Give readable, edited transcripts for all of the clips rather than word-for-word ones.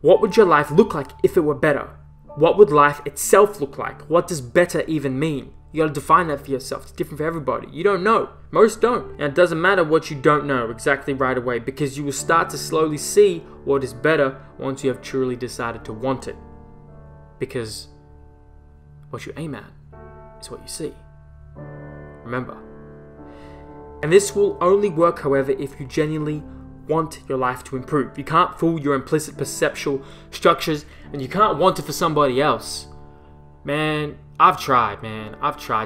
What would your life look like if it were better? What would life itself look like? What does better even mean? You gotta define that for yourself. It's different for everybody. You don't know. Most don't. And it doesn't matter what you don't know exactly right away, because you will start to slowly see what is better once you have truly decided to want it. Because what you aim at is what you see. Remember. And this will only work, however, if you genuinely want your life to improve. You can't fool your implicit perceptual structures, and you can't want it for somebody else. Man, I've tried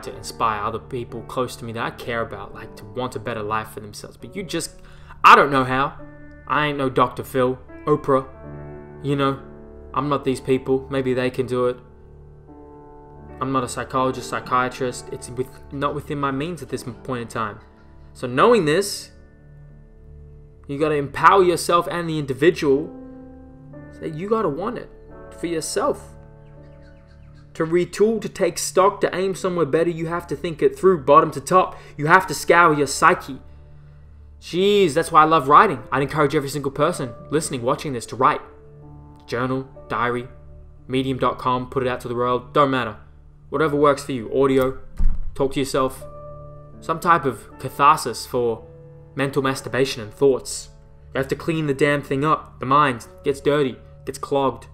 to inspire other people close to me that I care about, like, to want a better life for themselves. But you just, I don't know how. I ain't no Dr. Phil, Oprah, you know, I'm not these people. Maybe they can do it. I'm not a psychologist, psychiatrist. It's not within my means at this point in time. So knowing this, you got to empower yourself and the individual. So you got to want it for yourself. To retool, to take stock, to aim somewhere better, you have to think it through, bottom to top. You have to scour your psyche. Jeez, that's why I love writing. I'd encourage every single person listening, watching this, to write. Journal, diary, medium.com, put it out to the world, don't matter. Whatever works for you. Audio, talk to yourself. Some type of catharsis for mental masturbation and thoughts. You have to clean the damn thing up. The mind gets dirty, gets clogged.